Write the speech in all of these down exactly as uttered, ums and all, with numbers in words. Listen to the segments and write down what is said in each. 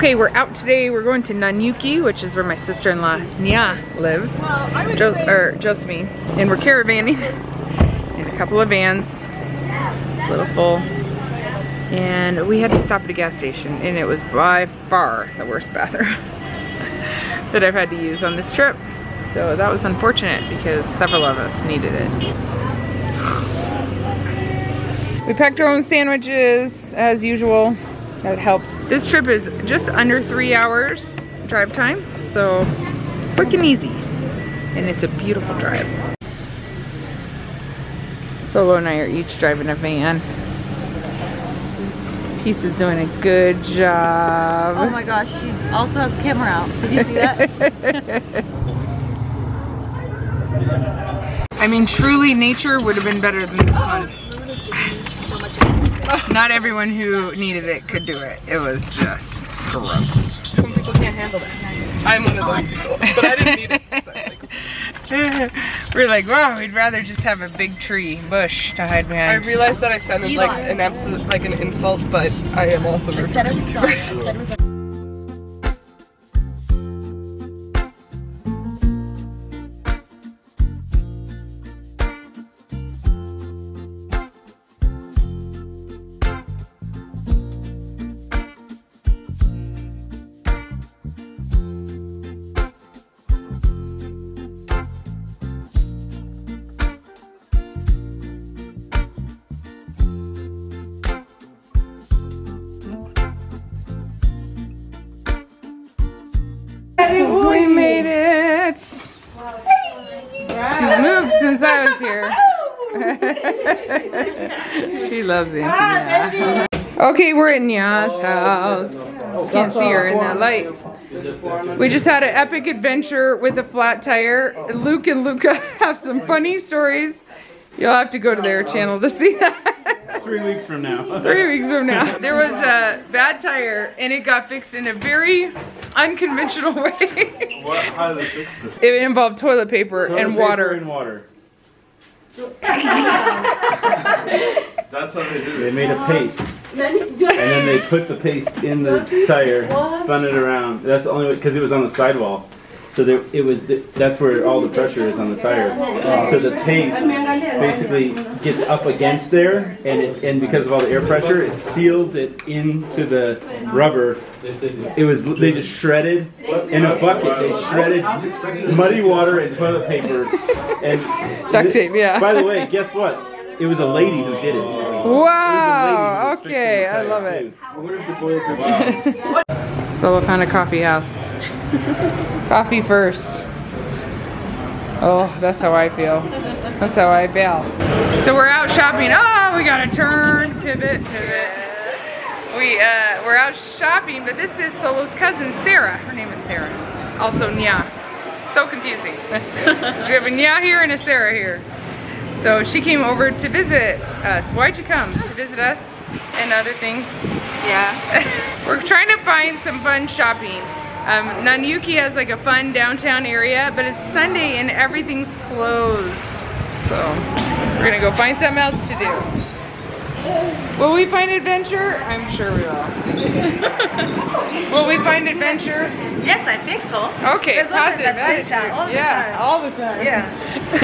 Okay, we're out today. We're going to Nanyuki, which is where my sister-in-law Nya lives, well, I would jo say or Josephine, and we're caravanning in a couple of vans. It's a little full, and we had to stop at a gas station, and it was by far the worst bathroom that I've had to use on this trip. So that was unfortunate because several of us needed it. We packed our own sandwiches as usual. That helps. This trip is just under three hours drive time, so quick and easy. And it's a beautiful drive. Solo and I are each driving a van. Peace is doing a good job. Oh my gosh, she also has camera out. Did you see that? I mean, truly, nature would have been better than this one. Not everyone who needed it could do it. It was just gross. Some people can't handle it. I'm one of those people, but I didn't need it. We're like, wow, we'd rather just have a big tree, bush to hide behind. I realized that I sounded Eli. like an absolute, like an insult, but I am also very person. We made it! She's moved since I was here. She loves Auntie Nya. Okay, we're at Nya's house. Can't see her in that light. We just had an epic adventure with a flat tire. Luke and Luka have some funny stories. You'll have to go to their channel to see that. Three weeks from now. Three weeks from now. There was a bad tire and it got fixed in a very unconventional way. What? How did they fix it? It involved toilet paper toilet and paper water. And water. That's how they do it. They made a paste. And then they put the paste in the tire, spun it around. That's the only way, because it was on the sidewall. So there, it was. The, that's where all the pressure is on the tire. So the paste basically gets up against there, and it, and because of all the air pressure, it seals it into the rubber. It was. They just shredded in a bucket. They shredded muddy water and toilet paper and duct tape. Yeah. By the way, guess what? It was a lady who did it. Wow. It was a lady who was fixing the tire, I love it. I wonder if the toilet paper was. So I found a coffee house. Coffee first. Oh, that's how I feel. That's how I feel. So we're out shopping. Oh, we gotta turn, pivot, pivot. We, uh, we're out shopping, but this is Solo's cousin, Sarah. Her name is Sarah. Also Nya. So confusing. So we have a Nya here and a Sarah here. So she came over to visit us. Why'd you come? To visit us and other things. Yeah. We're trying to find some fun shopping. Um, Nanyuki has like a fun downtown area, but it's Sunday and everything's closed. So we're gonna go find something else to do. Will we find adventure? I'm sure we will. Will we find adventure? Yes, I think so. Okay, positive adventure. All the yeah, time. all the time. Yeah.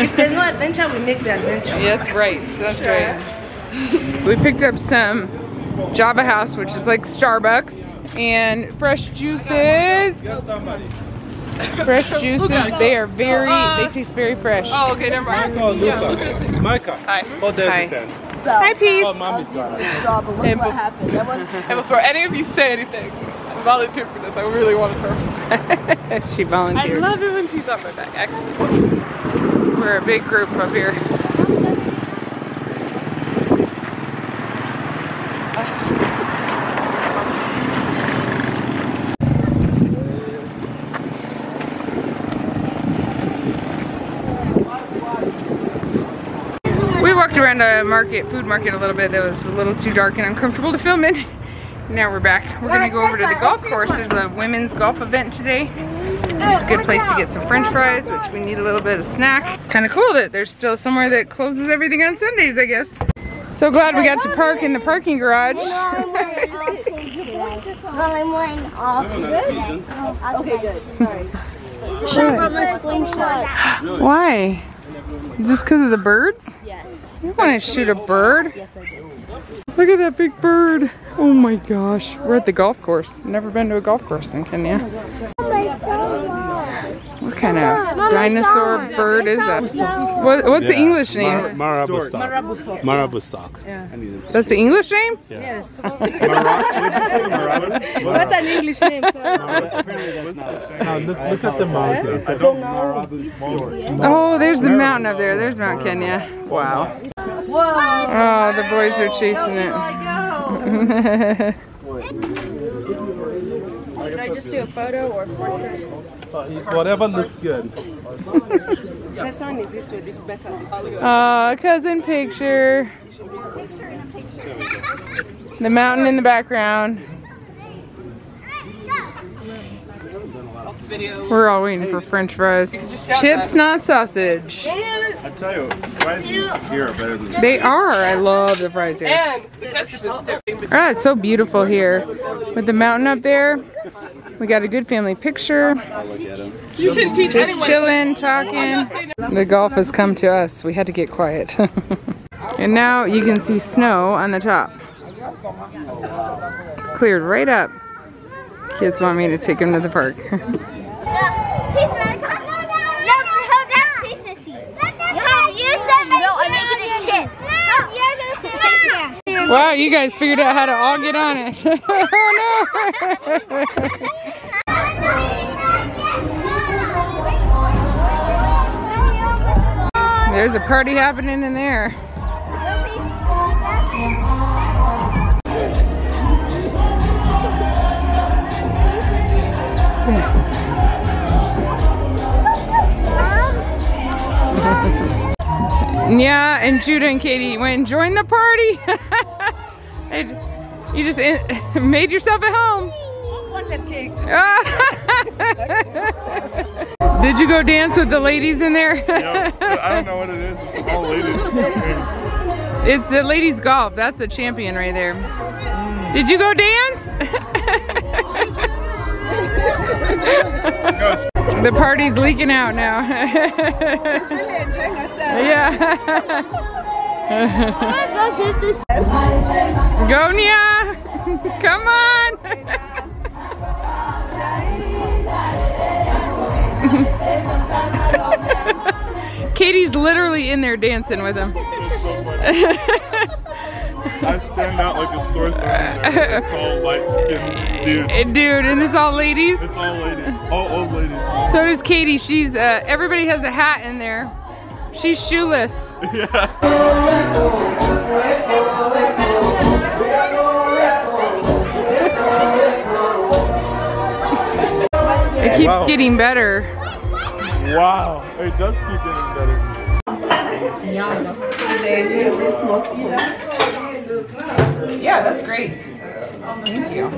If there's no adventure, we make the adventure. Yeah, that's right. That's sure. right. We picked up some Java House, which is like Starbucks. And fresh juices. Fresh juices. They are very. They taste very fresh. Oh, okay, never mind. Yeah. Micah. Hi. Hi. Hi, Peace. Oh, mommy's and what happened? And before any of you say anything, I volunteered for this. I really wanted her. She volunteered. I love it when she's on my back. Actually, we're a big group up here. Around a market, food market a little bit that was a little too dark and uncomfortable to film in. Now we're back. We're gonna go over to the golf course. There's a women's golf event today. It's a good place to get some french fries, which we need a little bit of snack. It's kind of cool that there's still somewhere that closes everything on Sundays, I guess. So glad we got to park in the parking garage. I'm wearing off. Well, I'm wearing off. Oh, okay, good. Sorry. Should I brought my slingshot? Why? Just because of the birds? Yes. You want to shoot a bird? Yes, I do. Look at that big bird. Oh my gosh. We're at the golf course. Never been to a golf course in Kenya. What kind of dinosaur bird is that? What, what's yeah. the English name? Mar Marabou Stork. Marabou Stork. Yeah. That's the English name? Yeah. Yes. What's an English name? Look at the mountain. Oh, there's the mountain up there. There's Mount Kenya. Wow. Whoa. Oh, the boys are chasing it. Can I just do a photo or a portrait? Whatever looks good. This one is this way, this is better. Aw, uh, cousin picture. The mountain in the background. We're all waiting for French fries. Chips, not sausage. I tell you, fries here are better than they are. I love the fries here. Ah, it's so beautiful here. With the mountain up there, we got a good family picture. Just chilling, talking. The golf has come to us. We had to get quiet. And now you can see snow on the top. It's cleared right up. Kids want me to take them to the park. Wow, you guys figured out how to all get on it. Oh no! There's a party happening in there. Yeah, and Judah and Katie went and joined the party. You just in made yourself at home. Did you go dance with the ladies in there? Yeah, I don't know what it is. It's all ladies. It's the ladies' golf. That's a champion right there. Did you go dance? The party's leaking out now. Really enjoying myself. Yeah. Go, Nia! Come on! Katie's literally in there dancing with him. I stand out like a sore thumb. It's all light-skinned dudes. Dude, and it's all ladies? It's all ladies. All old ladies. So does Katie. She's, uh, everybody has a hat in there. She's shoeless. Yeah. It keeps wow. getting better. Wow. It does keep getting better. Yeah, that's great. Thank you.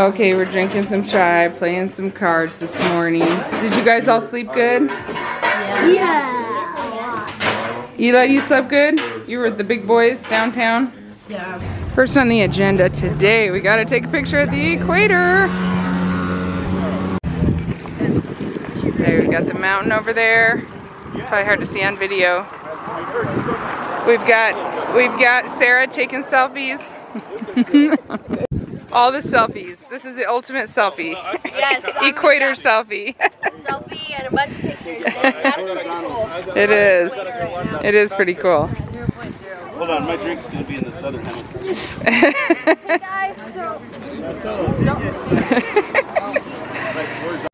Okay, we're drinking some chai, playing some cards this morning. Did you guys all sleep good? Yeah. Eli, you slept good? You were with the big boys downtown? Yeah. First on the agenda today, we gotta take a picture at the equator. There, we got the mountain over there. Probably hard to see on video. We've got we've got Sarah taking selfies. All the selfies. This is the ultimate selfie. Yes. Equator selfie. Selfie and a bunch of pictures. That's pretty cool. It is. It is pretty cool. Hold on, my drink's gonna be in this other hand.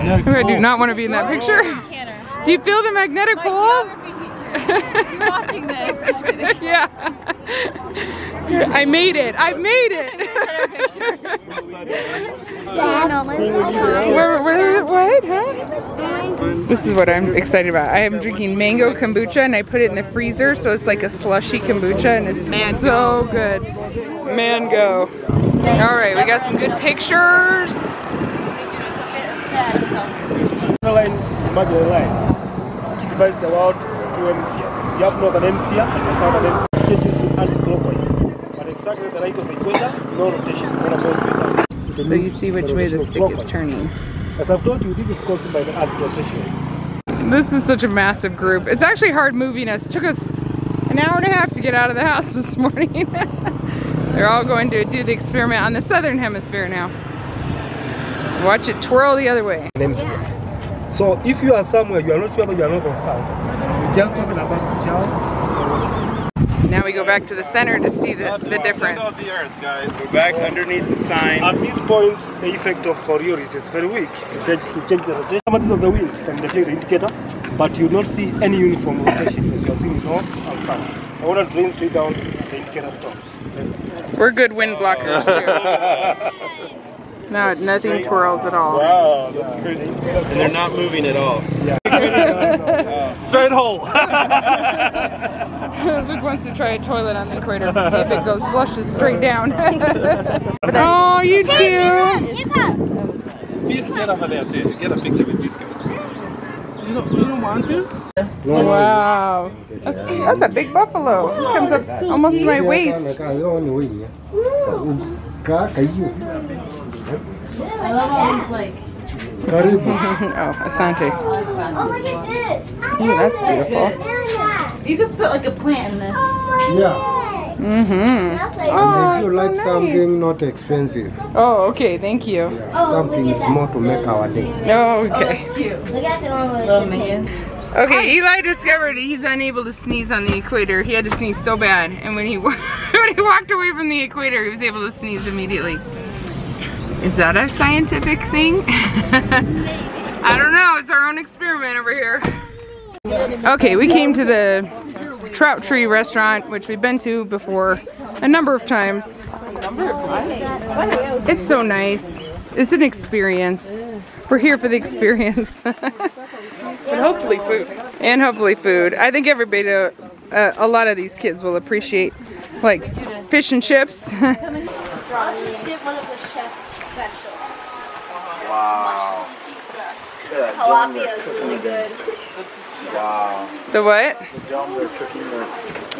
I do not want to be in that picture. Do you feel the magnetic pull? You're watching this. Just kidding. Yeah. I made it. I made it. Where, where, what? Huh? This is what I'm excited about. I am drinking mango kombucha and I put it in the freezer so it's like a slushy kombucha and it's mango. So good. Mango. Alright, we got some good pictures. Like, much like, traverse the world, two hemispheres. You have northern hemisphere and the southern hemisphere. It changes to anti-clockwise. But exactly the right of the equator, no rotation. One of those two. So you see which way the stick is turning. As I've told you, this is caused by the Earth's rotation. This is such a massive group. It's actually hard moving us. It took us an hour and a half to get out of the house this morning. They're all going to do the experiment on the southern hemisphere now. Watch it twirl the other way. So if you are somewhere, you are not sure that you are not on south. You're just talking about the child. Now we go back to the center to see the, the difference. Center of the earth, guys. We're back so, underneath the sign. At this point, the effect of Coriolis is very weak. To change the rotation. How of the wind can deflect the indicator, but you don't see any uniform rotation because you are seeing north and south. The water drains straight down and the indicator stops. Yes. We're good wind blockers too. No, that's nothing straight. Twirls at all. Wow, that's crazy. And they're not moving at all. Yeah. Straight hole. Luke wants to try a toilet on the equator to see if it goes flushes straight down. Oh, you two! Peace, get over there too. Get a picture with these guys. You don't, you don't want to? Wow. That's, that's a big buffalo. It comes up almost to my waist. I love all these like... Oh, Asante. Oh, look at this! Ooh, that's beautiful. You could put like a plant in this. Yeah. Mm-hmm. Oh, if you like something not expensive. Oh, okay, thank you. Yeah, something small to make our day. Oh, okay. Oh, that's cute. Look at the one with the pin. Okay, Eli discovered he's unable to sneeze on the equator. He had to sneeze so bad. And when he, when he walked away from the equator, he was able to sneeze immediately. Is that our scientific thing? I don't know, it's our own experiment over here. Okay, we came to the Trout Tree restaurant, which we've been to before a number of times. It's so nice. It's an experience. We're here for the experience. And hopefully food. And hopefully food. I think everybody, uh, a lot of these kids will appreciate like fish and chips. I'll just get one of the chef's special. Wow. Pizza. Yeah, tilapia is really good. Wow. The what? The dome they're cooking their...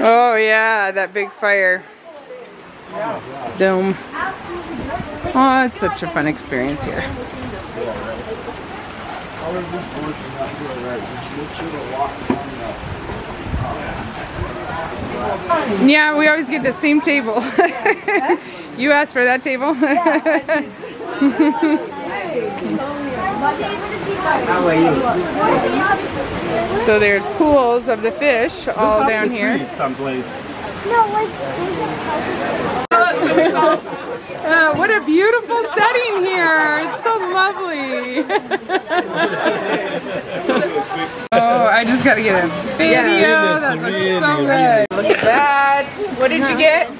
Oh yeah, that big fire. Dome. Oh, it's such a fun experience here. All of these boards are not doing right. Just make sure to lock them up. Yeah, we always get the same table. You asked for that table? So there's pools of the fish all down here. Uh, what a beautiful setting here. It's so lovely. Oh, I just gotta get a video. That looks so good. Look at that. What did you get?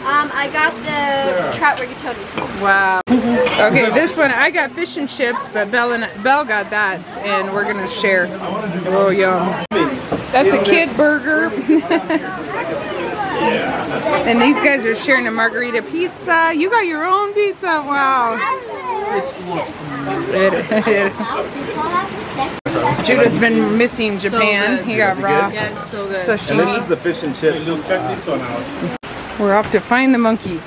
Um, I got the trout rigatoni. Wow. Okay, this one, I got fish and chips, but Belle, and, Belle got that, and we're gonna share. Oh, yum. That's a kid burger. And these guys are sharing a margarita pizza. You got your own pizza, wow. This looks amazing. Judah's been missing Japan. So he got raw. Yeah, it's so good. Sashimi. And this is the fish and chips. Check this one out. We're off to find the monkeys.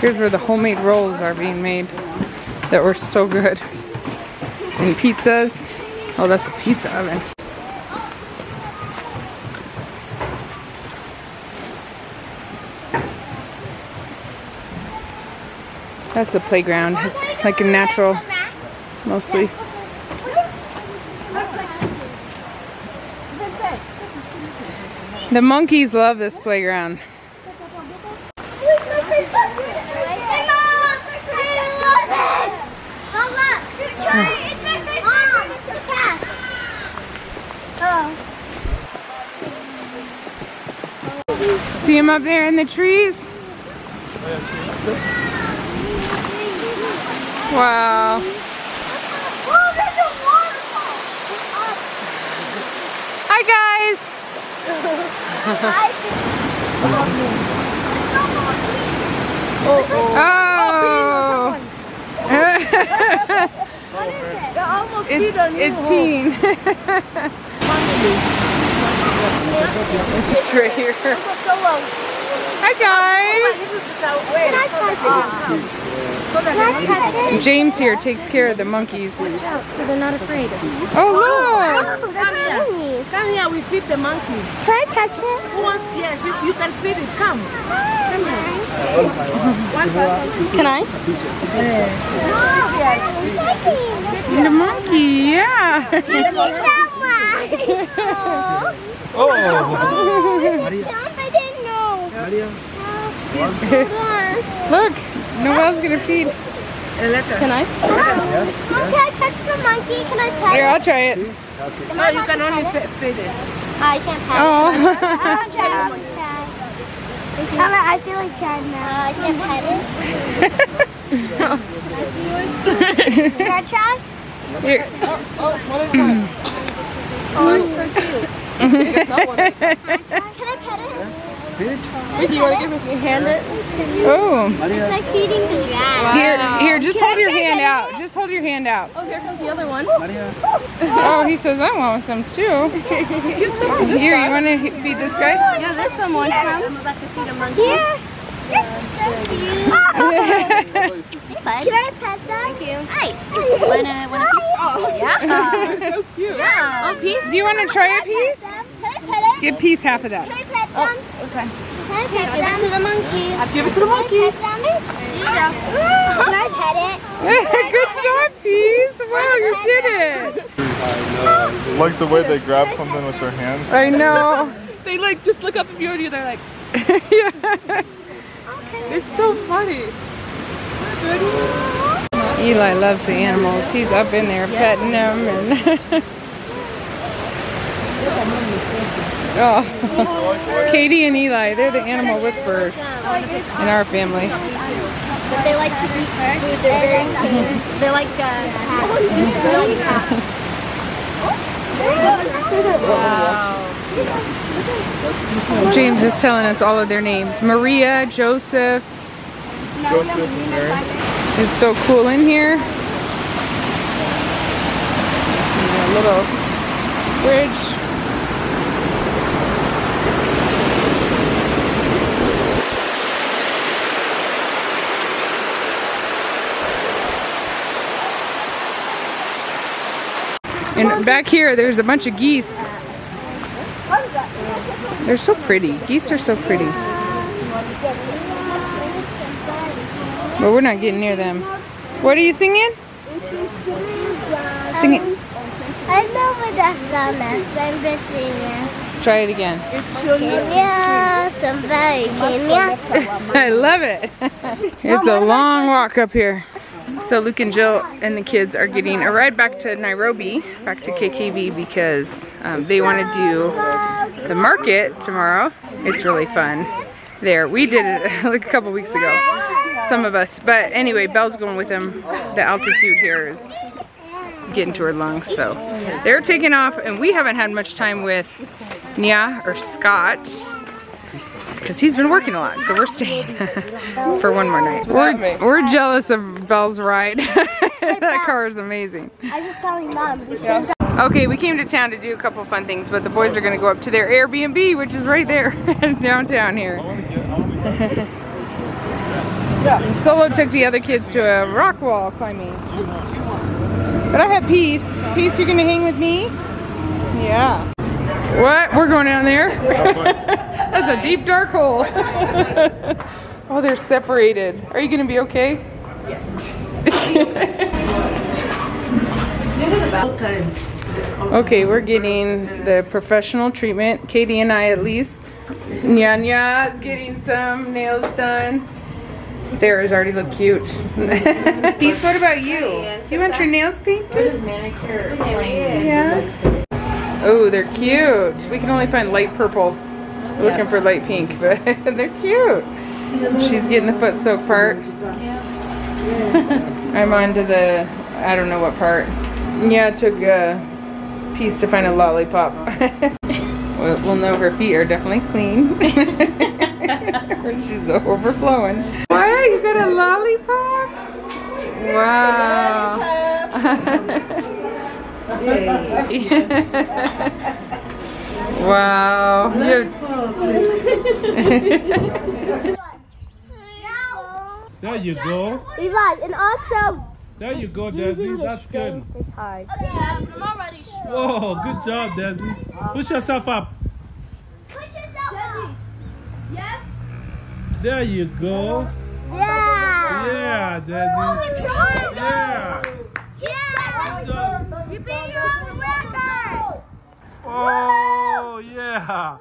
Here's where the homemade rolls are being made that were so good. And pizzas. Oh, that's a pizza oven. That's the playground. It's like a natural, mostly. The monkeys love this playground. See them up there in the trees? Wow. Hi guys! Oh! What is it? They almost peed on you. It's peeing. It's right here. Hi guys. James here takes care of the monkeys. Watch out so they're not afraid of you. Oh look! Come here. Come here, we feed the monkey. Can I touch it? Who wants? Yes, you, you can feed it. Come. Come here. One person. Can I? Yeah. The monkey, yeah. Oh. Oh, I didn't know. Look, Noelle's gonna feed. Can I? Oh, can I touch the monkey? Can I pet it? Here, I'll try it. No, you can only feed it. I can't pet it. I'll try it. I feel like trying now. Uh, I can't pet it. Can I try? Here. Oh, oh, what is that? Oh, it's so cute. Can I pet it? Can I pet you want to give it? Your hand it? Oh. It's like feeding the dragon. Wow. Here, here, just Can hold I your hand out. It? Just hold your hand out. Oh, here comes the other one. Oh, he says, I want some too. Here, you want to feed this guy? Yeah, this one wants some. I'm about to feed a monkey. Yeah. Can I pet that? Thank you. Hi. Want a, want a piece? Oh, yeah. They're so cute. Yeah. Oh, Peace? Do you want to try a piece? Can I pet it? Give Peace half of that. Can I pet them? Oh, okay. Can I pet them? Give it to the monkey. I'll give it to the monkey. Can I pet them? Can I pet it? Good job, Peace. Wow, you did it. I like the way they grab something with their hands. I know. They like just look up at you and they're like. Yes. It's so funny. Eli loves the animals. He's up in there petting them and. Oh, Katie and Eli, they're the animal whisperers in our family. But they like to eat food. They're very cute. They're like cats. Wow. James is telling us all of their names. Maria, Joseph. Joseph and Mary. It's so cool in here. A little bridge. And back here, there's a bunch of geese. They're so pretty. Geese are so pretty. But we're not getting near them. What are you singing? Singing. Um, I know what that song is. I'm just singing. Try it again. Kenya, somebody Kenya. I love it. It's a long walk up here. So Luke and Jill and the kids are getting a ride back to Nairobi, back to K K B, because um, they want to do the market tomorrow. It's really fun there. We did it like a couple weeks ago, some of us. But anyway, Belle's going with them. The altitude here is getting to her lungs. So they're taking off, and we haven't had much time with Nya or Scott, because he's been working a lot, so we're staying for one more night. We're, we're jealous of Belle's ride. That car is amazing. I was telling Mom. We yeah. Okay, we came to town to do a couple fun things, but the boys are going to go up to their Airbnb, which is right there downtown here. Solo took the other kids to a rock wall climbing. But I have Peace. Peace, you're going to hang with me? Yeah. What? We're going down there? That's a deep dark hole. Oh, they're separated. Are you gonna be okay? Yes. Okay, we're getting the professional treatment. Katie and I at least. Nya Nya's getting some nails done. Sarah's already look cute. Peace, what about you? Do you want your nails painted? What is manicure? Yeah. Oh, they're cute. We can only find light purple. We're looking for light pink, but they're cute. She's getting the foot soak part. I'm on to the, I don't know what part. Yeah, it took a piece to find a lollipop. we'll, we'll know her feet are definitely clean. She's overflowing. What? You got a lollipop? Wow. Wow. There you go. Eli, and also. There you go, Desi. That's good. It's hard. Okay, I'm already strong. Whoa, good job, Desi. Push yourself up. Push yourself Desi. Up. Yes. There you go. Yeah. Yeah, Desi. Yeah. Yeah. You beat your own record. Oh, yeah. Okay, I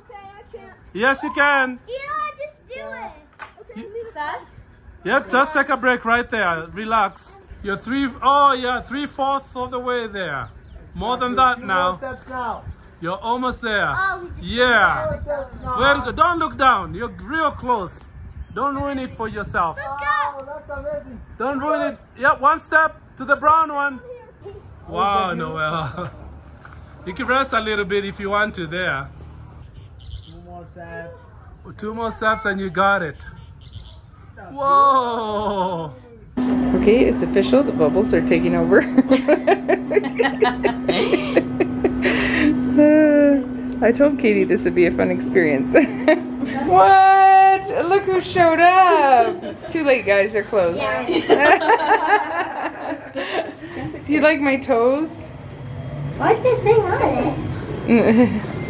can't. Yes, you can. Eli, just do it. Okay, Lisa. Yep, just take a break right there. Relax. You're three, oh yeah, three-fourths of the way there. More than that now. You're almost there. Yeah. Very good. Don't look down. You're real close. Don't ruin it for yourself. Don't ruin it. Yep, one step to the brown one. Wow, Noelle. You can rest a little bit if you want to there. Two more steps. Two more steps and you got it. Whoa! Okay, it's official. The bubbles are taking over. uh, I told Katie this would be a fun experience. What? Look who showed up! It's too late, guys. They're closed. Do you like my toes? Why is the thing on it?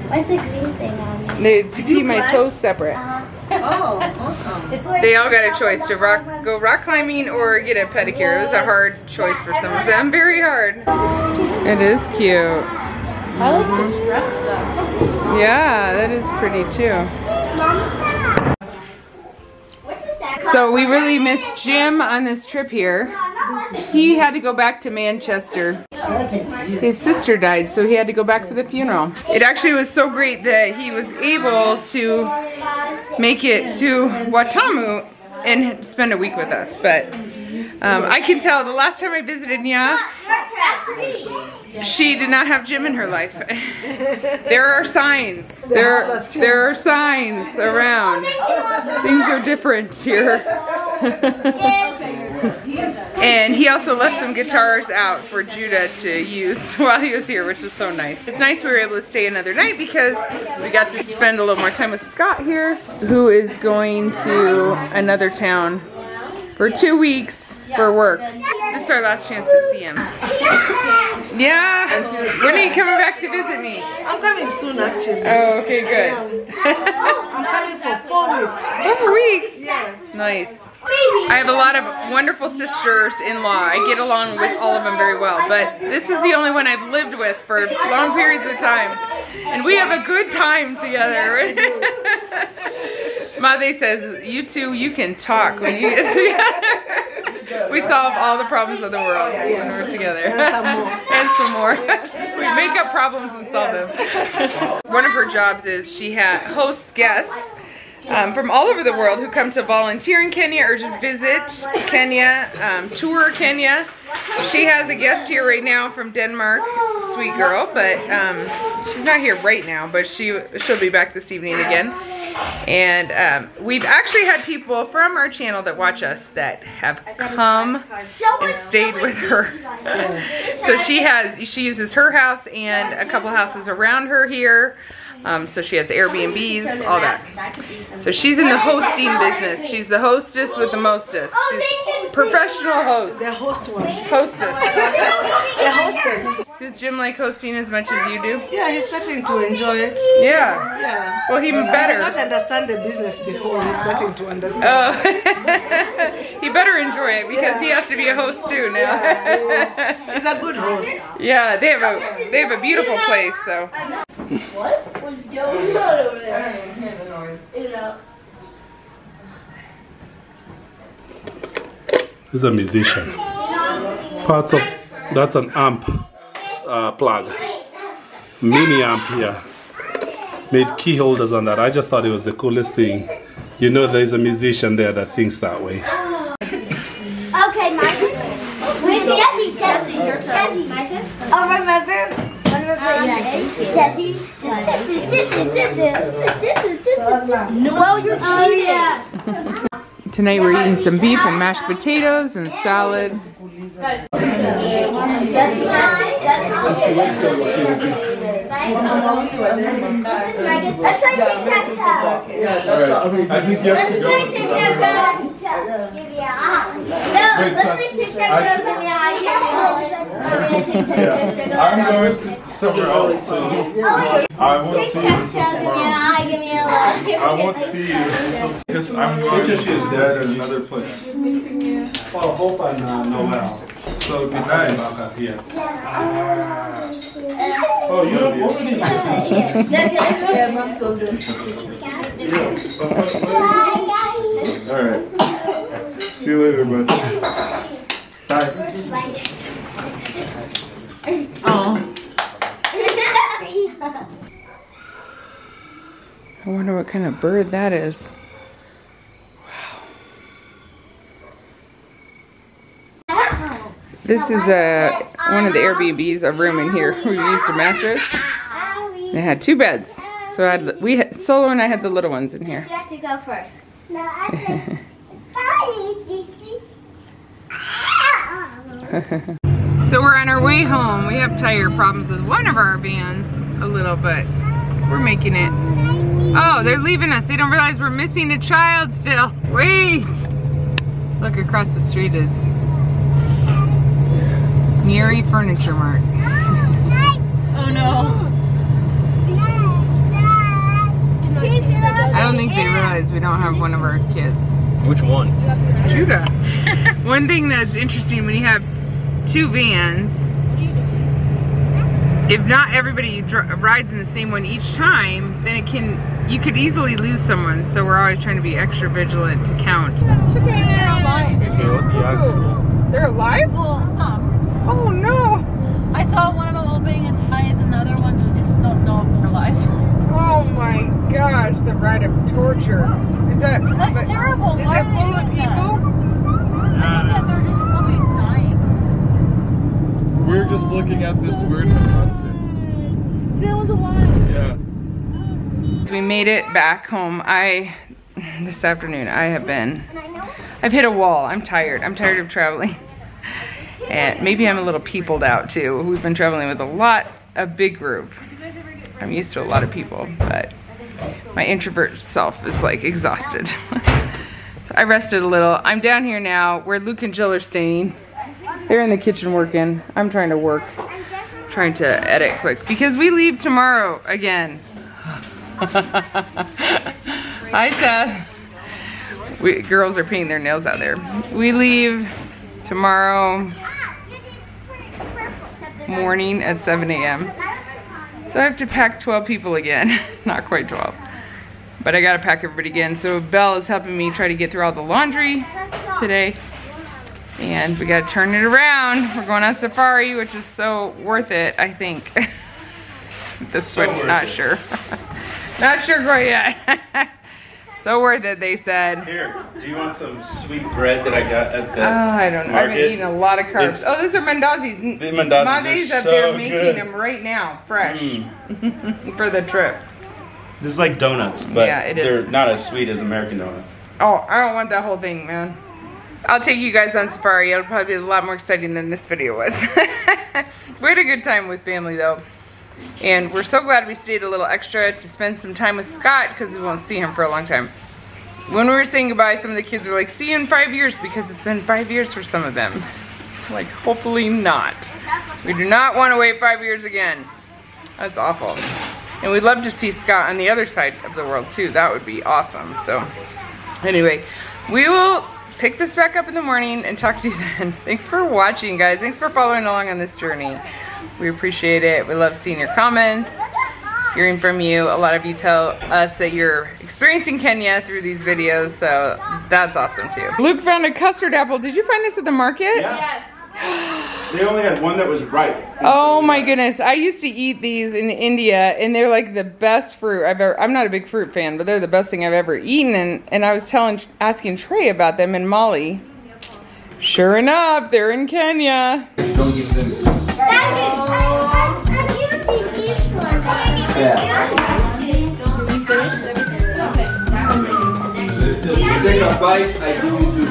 Why is the green thing on it? To keep my toes separate. Uh-huh. Oh, awesome. They all got a choice to rock, go rock climbing or get a pedicure. It was a hard choice for some of them. Very hard. It is cute. I like this dress though. Yeah, that is pretty too. So we really missed Jim on this trip here. He had to go back to Manchester. His sister died, so he had to go back for the funeral. It actually was so great that he was able to make it to Watamu and spend a week with us. But um, I can tell the last time I visited Nya, she did not have Jim in her life. There are signs. There are, there are signs around. Things are different here. And he also left some guitars out for Judah to use while he was here, which was so nice. It's nice we were able to stay another night because we got to spend a little more time with Scott here, who is going to another town for two weeks for work. This is our last chance to see him. Yeah. When are you coming back to visit me? I'm coming soon, actually. Oh, okay, good. I'm coming for four weeks. Four weeks? Yes. Nice. I have a lot of wonderful sisters-in-law. I get along with all of them very well, but this is the only one I've lived with for long periods of time. And we have a good time together. Mother says, you two, you can talk when you get together. We solve all the problems of the world when we're together. And some more. And some more. We make up problems and solve them. One of her jobs is she hosts guests Um, from all over the world who come to volunteer in Kenya or just visit Kenya, um, tour Kenya. She has a guest here right now from Denmark, sweet girl, but um, she's not here right now, but she, she'll be back this evening again. And um, we've actually had people from our channel that watch us that have come and stayed with her. So she has, she uses her house and a couple houses around her here. Um, so she has Airbnbs, all that. So she's in the hosting business. She's the hostess with the mostest. She's professional host. The host one. Hostess. The hostess. Does Jim like hosting as much as you do? Yeah, he's starting to enjoy it. Yeah. Yeah. Well, he better. I did not understand the business before. He's starting to understand. Oh. He better enjoy it because yeah. He has to be a host too now. Yeah, he's a good host. Yeah, they have a they have a beautiful place. So. What? What's going on over there? I don't even hear the noise. It up. He's a musician. Parts of that's an amp uh, plug, mini amp here. Made key holders on that. I just thought it was the coolest thing. You know, there's a musician there that thinks that way. Okay, my turn. Wait, Jesse, Jesse, your turn. My turn. Oh, remember. Tonight we're eating some beef and mashed potatoes and salad. That's I'm going to somewhere else soon. I won't see you tomorrow. I won't see you because I'm going to she's dead in another place. Well, I hope I'm not Noelle. So be nice. Yeah. Oh, you don't want anything. Yeah, Mom told you. All right. See you later, bud. Bye. Oh. I wonder what kind of bird that is. This is a, one of the Airbnbs, a room in here. We used a mattress. They had two beds. So I had, we had, Solo and I had the little ones in here. You have to go first. No, I So we're on our way home. We have tire problems with one of our vans a little, but we're making it. Oh, they're leaving us. They don't realize we're missing a child still. Wait. Look, across the street is Nyeri Furniture Mart. Oh no. I don't think they realize we don't have one of our kids. Which one? Judah. One thing that's interesting when you have two vans, if not everybody rides in the same one each time, then it can, you could easily lose someone. So we're always trying to be extra vigilant to count. They're alive? Well, some. Oh no! I saw one of them all being as high as another one, so I just don't know if they're alive. Oh my gosh, the rite of torture. Is that That's but, terrible. Is Why that full of people? That? I think that they're just probably dying. We're just looking at this so weird Matanzu. Still the one. Yeah. We made it back home. I this afternoon I have been I've hit a wall. I'm tired. I'm tired of traveling. And maybe I'm a little peopled out too. We've been traveling with a lot, a big group. I'm used to a lot of people, but my introvert self is like exhausted. So I rested a little. I'm down here now where Luke and Jill are staying. They're in the kitchen working. I'm trying to work, I'm trying to edit quick because we leave tomorrow again. Hi, Seth. We, girls are painting their nails out there. We leave tomorrow morning at seven A M So I have to pack twelve people again. Not quite twelve, but I gotta pack everybody again. So Belle is helping me try to get through all the laundry today. And we gotta turn it around. We're going on safari, which is so worth it, I think. At this point, so not it. sure. Not sure quite yet. So worth it, they said. Here, do you want some sweet bread that I got at the market? Oh, I don't know. Market? I've been eating a lot of carbs. It's, oh, those are mandazis. The mandazis are up so there making good. them right now, fresh, mm. for the trip. This is like donuts, but yeah, it they're is. not as sweet as American donuts. Oh, I don't want that whole thing, man. I'll take you guys on safari. It'll probably be a lot more exciting than this video was. We had a good time with family, though. And we're so glad we stayed a little extra to spend some time with Scott because we won't see him for a long time. When we were saying goodbye, some of the kids were like, see you in five years because it's been five years for some of them. Like, hopefully not. We do not want to wait five years again. That's awful. And we'd love to see Scott on the other side of the world too. That would be awesome. So anyway, we will pick this back up in the morning and talk to you then. Thanks for watching, guys. Thanks for following along on this journey. We appreciate it. We love seeing your comments, hearing from you. A lot of you tell us that you're experiencing Kenya through these videos, so that's awesome too. Luke found a custard apple. Did you find this at the market? Yeah. Yes. They only had one that was ripe. Oh my goodness. I used to eat these in India, and they're like the best fruit I've ever, I'm not a big fruit fan, but they're the best thing I've ever eaten, and, and I was telling, asking Trey about them in Mali. Sure enough, they're in Kenya. Don't give them Daddy, I'm using this one. Yeah. You finished everything? Okay. Now take a bite, I give you two.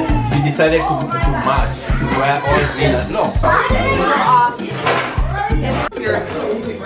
and we decided to, to match, to wear all green and long.